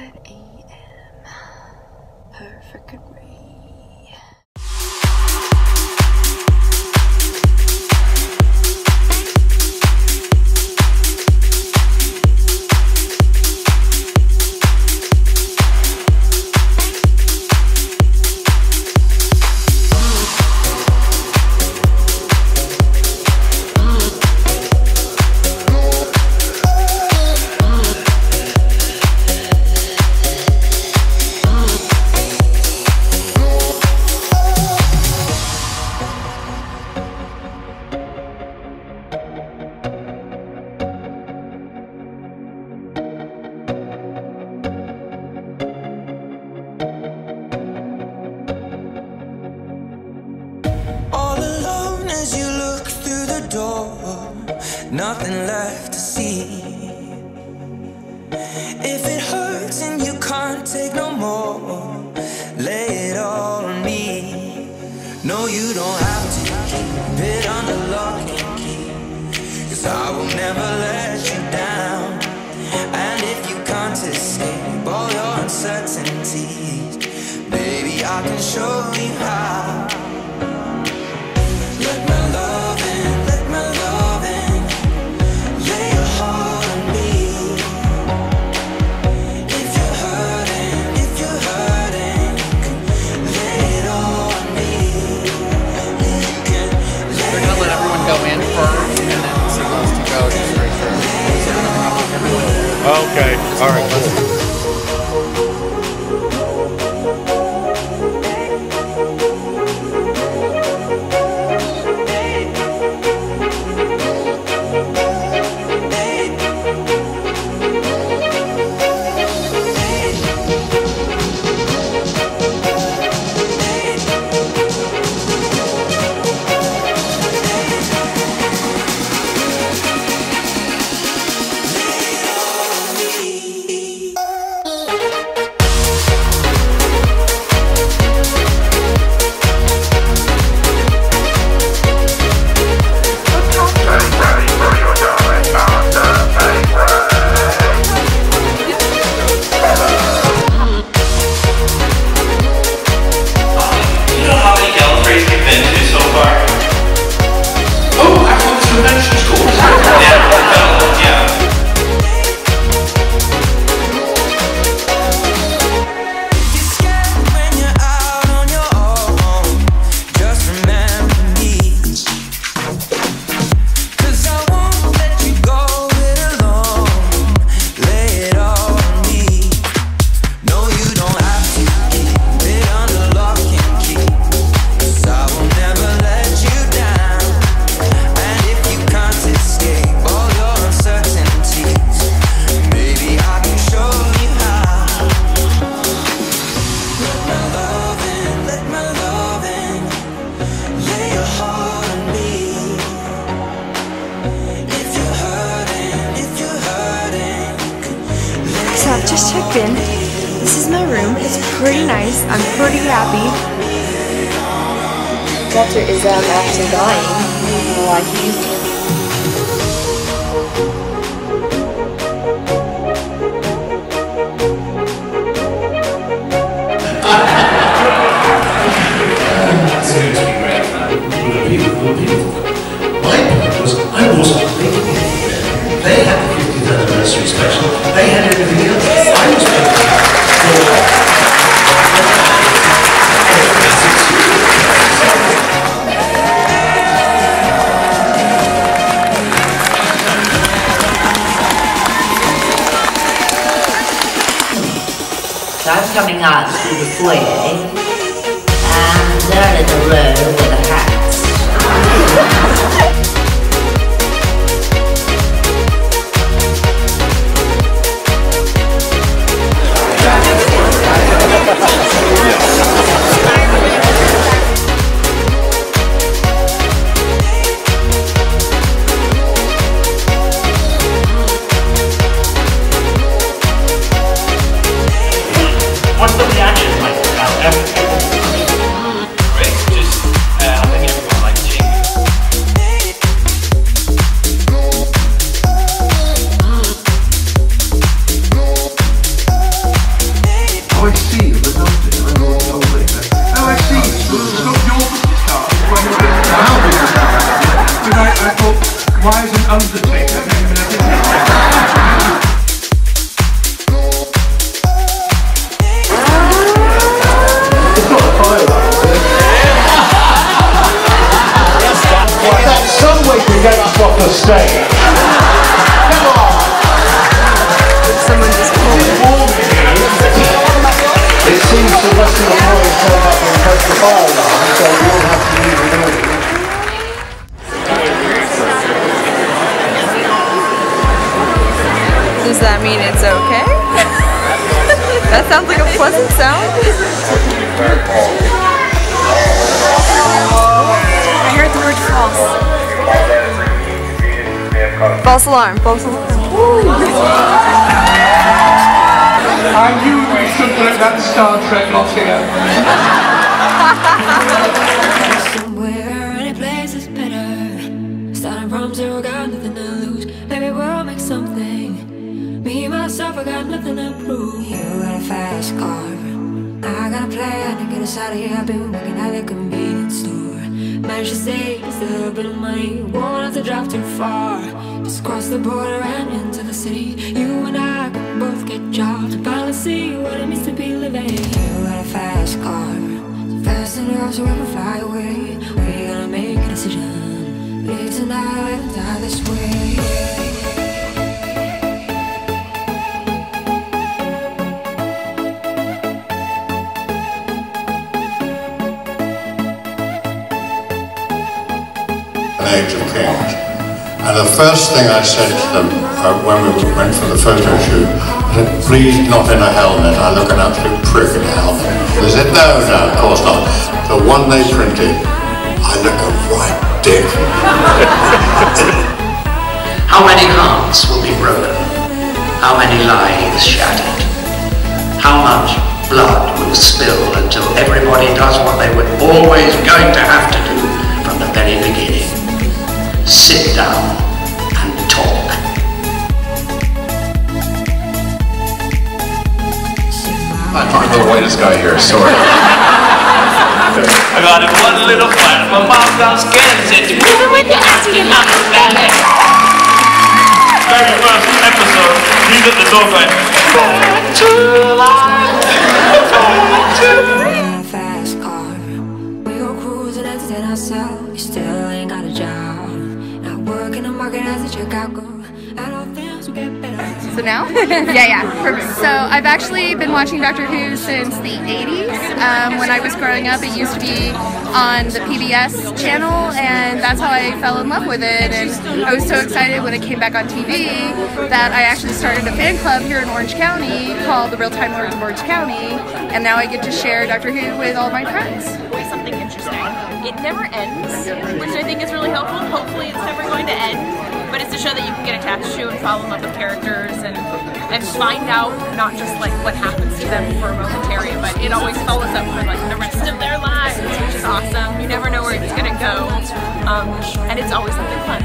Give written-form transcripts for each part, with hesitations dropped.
5 AM. Perfectly. Nothing left to see. If it hurts and you can't take no more, lay it all on me. No, you don't have to keep it under lock and key, 'cause I will never let you down. And if you can't escape all your uncertainties, baby, I can show you how. Okay, alright, let's do it. I've just checked in. This is my room. It's pretty nice. I'm pretty happy. Doctor is actually dying. Like he's. I'm coming out through the foyer, and they're in a row with a hat. Just letting everyone like Jing. and it's okay? That sounds like a pleasant sound. I heard the word false. False alarm, false alarm. I knew we should put that Star Trek lot here. Somewhere, any place is better. Starting from zero, got nothing to lose. Maybe we'll make something. Me, myself, I got nothing to prove. You got a fast car. I got a plan to get us out of here. I've been working at the convenience store. Managed to save just a little bit of money. Won't have to drive too far. Just cross the border and into the city. You and I can both get jobs. Finally see what it means to be living. You got a fast car, so fast enough so I can fly away. We're gonna make a decision. Leave tonight and die this way. Age of chaos. And the first thing I said to them when we went for the photo shoot, I said, please not in a helmet, I look an absolute prick in a helmet. They said, no, no, of course not. The one they printed, I look a right dick. How many hearts will be broken? How many lives shattered? How much blood will spill until everybody does what they were always going to have to do from the very beginning? Sit down and talk. I'm the whitest guy here, sorry. I got in one little flat. My mom downstairs and said, you know what you're asking about the ballet. Very first episode, he's at the door going, back to life, back to life. Fast car, we go cruising and stand ourselves. You still ain't got a job. Working the market as a checkout girl. I don't think we get better. So now? Yeah, perfect. So I've actually been watching Doctor Who since the 80s. When I was growing up, it used to be on the PBS channel, and that's how I fell in love with it. And I was so excited when it came back on TV that I actually started a fan club here in Orange County called the Real Time Lords of Orange County, and now I get to share Doctor Who with all my friends. Something interesting. It never ends, which I think is really helpful. Hopefully it's never going to end, but it's a show that you can get attached to and fall in love with characters and find out not just like what happens to them for a momentary, but it always follows up for like the rest of their lives, which is awesome. You never know where it's gonna go, and it's always something fun.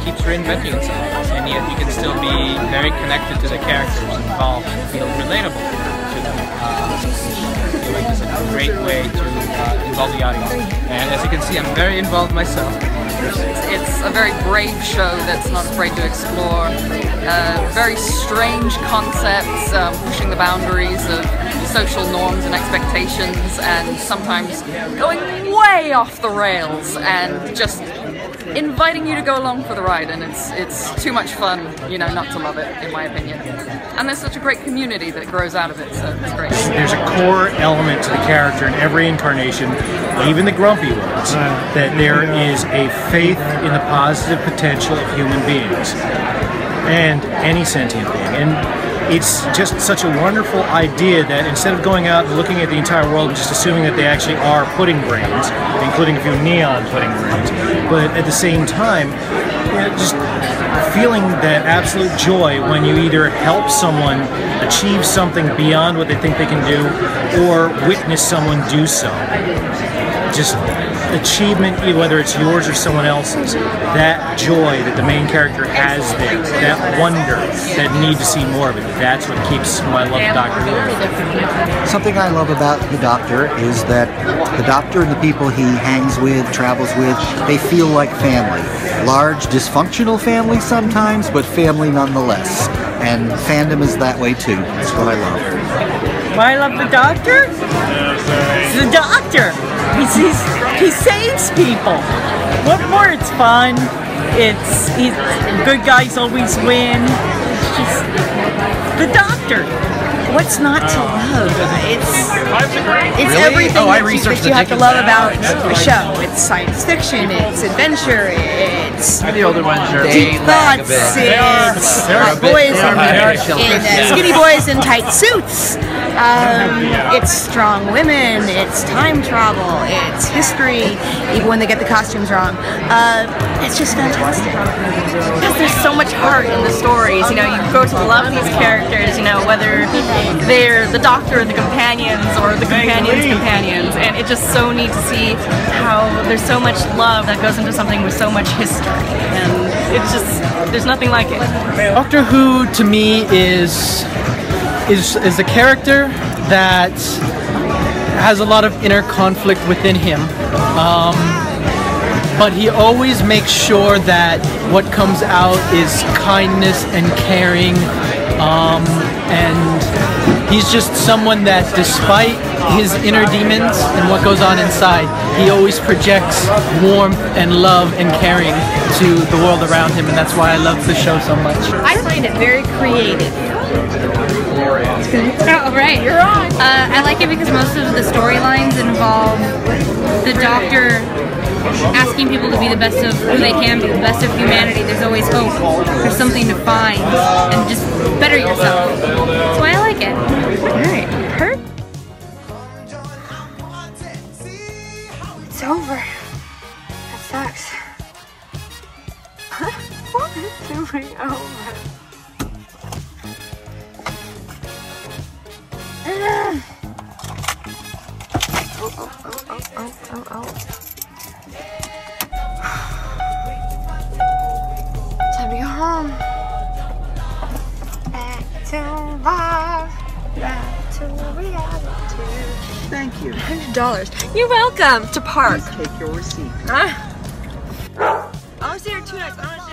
It keeps reinventing itself, and yet you can still be very connected to the characters involved and feel relatable to them. It's a great way to involve the audience, and as you can see, I'm very involved myself. It's a very brave show that's not afraid to explore very strange concepts, pushing the boundaries of social norms and expectations, and sometimes going way off the rails and just inviting you to go along for the ride. And it's too much fun, you know, not to love it, in my opinion. And there's such a great community that grows out of it, so it's great. There's a core element to the character in every incarnation, even the grumpy ones, that there is a faith in the positive potential of human beings and any sentient being. And it's just such a wonderful idea that instead of going out and looking at the entire world and just assuming that they actually are pudding brains, including a few neon pudding brains, but at the same time, just feeling that absolute joy when you either help someone achieve something beyond what they think they can do, or witness someone do so. Just achievement, whether it's yours or someone else's, that joy that the main character has there, that wonder, that need to see more of it, that's what keeps my love of Doctor Who. Something I love about the Doctor is that the Doctor and the people he hangs with, travels with, they feel like family. Large, dysfunctional family sometimes, but family nonetheless. And fandom is that way too. That's what I love. Why I love the Doctor? It's the Doctor! He saves people! What more? It's fun. He's good guys always win. It's just the Doctor. What's not to love? It's everything that you have to love about a show. It's science fiction, it's adventure, it's kids. Or the older ones are deep thoughts. Boys are skinny boys in tight suits. It's strong women. It's time travel. It's history. Even when they get the costumes wrong, it's just fantastic. Because there's so much heart in the stories. You know, you grow to love these characters. You know, whether they're the doctor or the companions' companions, and it's just so neat to see how there's so much love that goes into something with so much history, and it's just, there's nothing like it. Doctor Who to me is a character that has a lot of inner conflict within him, but he always makes sure that what comes out is kindness and caring, and he's just someone that, despite his inner demons and what goes on inside, he always projects warmth and love and caring to the world around him, and that's why I love the show so much. I find it very creative. Oh, right, you're on. I like it because most of the storylines involve the Doctor asking people to be the best of who they can be, the best of humanity. There's always hope. There's something to find, and just better yourself. That's why I like it. Alright, it's over. That sucks. What is doing over? Oh. Time to go home. Back to life, back to reality. Thank you. $100. You're welcome to Park. Please take your receipt. Huh? I want to stay here 2 nights.